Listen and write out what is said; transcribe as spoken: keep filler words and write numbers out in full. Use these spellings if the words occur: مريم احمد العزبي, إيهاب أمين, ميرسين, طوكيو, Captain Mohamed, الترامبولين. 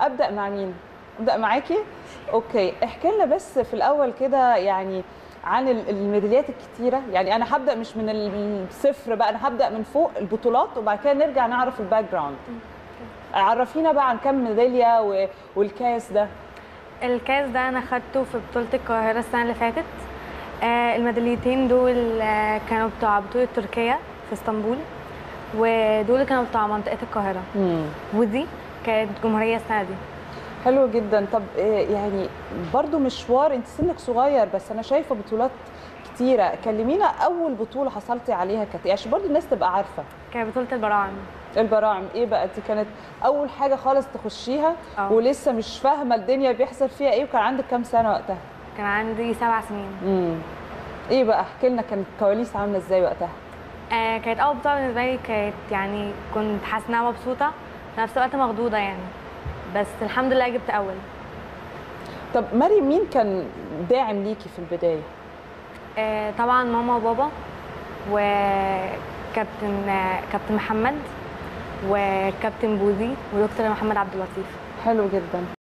ابدا مع مين؟ ابدا معاكي. اوكي، احكي لنا بس في الاول كده يعني عن الميداليات الكتيره، يعني انا هبدا مش من الصفر بقى، انا هبدا من فوق البطولات وبعد كده نرجع نعرف الباك جراوند. عرفينا بقى عن كم ميداليه والكاس ده. الكاس ده انا خدته في بطوله القاهره السنه اللي فاتت. آه الميداليتين دول آه كانوا بتوع بطوله تركيا في اسطنبول، ودول كانوا بتوع منطقه القاهره. مم. ودي كانت جمهوريه السنه دي. حلو جدا. طب يعني برضو مشوار، انت سنك صغير بس انا شايفه بطولات كتيره، كلمينا اول بطوله حصلتي عليها كانت ايه عشان برضو الناس تبقى عارفه. كانت بطوله البراعم. البراعم ايه بقى؟ انت كانت اول حاجه خالص تخشيها أوه. ولسه مش فاهمه الدنيا بيحصل فيها ايه، وكان عندك كام سنه وقتها؟ كان عندي سبع سنين. امم ايه بقى، احكي لنا كانت الكواليس عامله ازاي وقتها؟ آه كانت اول بطوله بالنسبه لي، كانت يعني كنت حاسه انها مبسوطه في نفس الوقت مخضوضه يعني، بس الحمد لله جبت اول. طب مريم مين كان داعم ليكي في البدايه؟ آه طبعا ماما وبابا وكابتن آه كابتن محمد وكابتن بوزي ودكتور محمد عبد اللطيف. حلو جدا.